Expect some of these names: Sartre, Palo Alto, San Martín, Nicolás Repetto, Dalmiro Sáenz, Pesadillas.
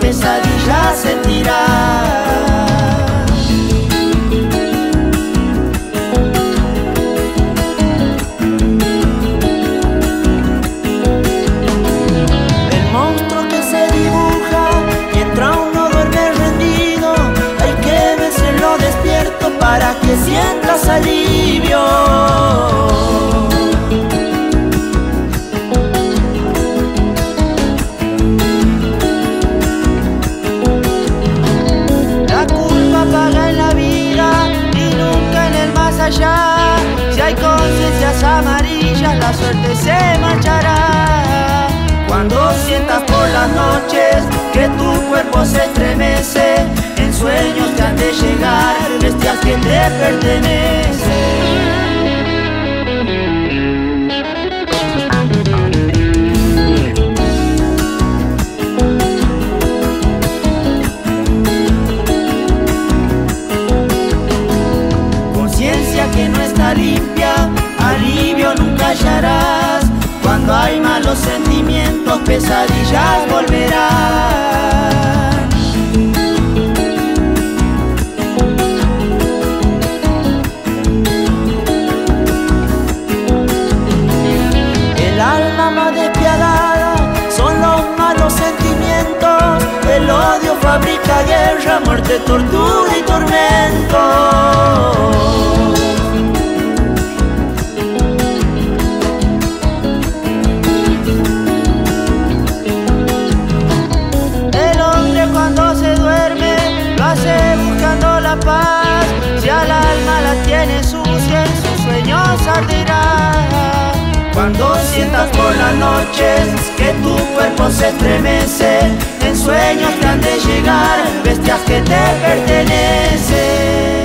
Pesadillas sentirás. El monstruo que se dibuja mientras uno duerme rendido, hay que vencerlo despierto para que sientas alivio. Si hay conciencias amarillas, la suerte se manchará. Cuando sientas por las noches que tu cuerpo se estremece, en sueños te han de llegar bestias que te pertenecen. Cuando hay malos sentimientos, pesadillas volverán. El alma más despiadada son los malos sentimientos. El odio fabrica guerra, muerte, tortura y tormento. Cuando sientas por las noches que tu cuerpo se estremece, en sueños te han de llegar bestias que te pertenecen.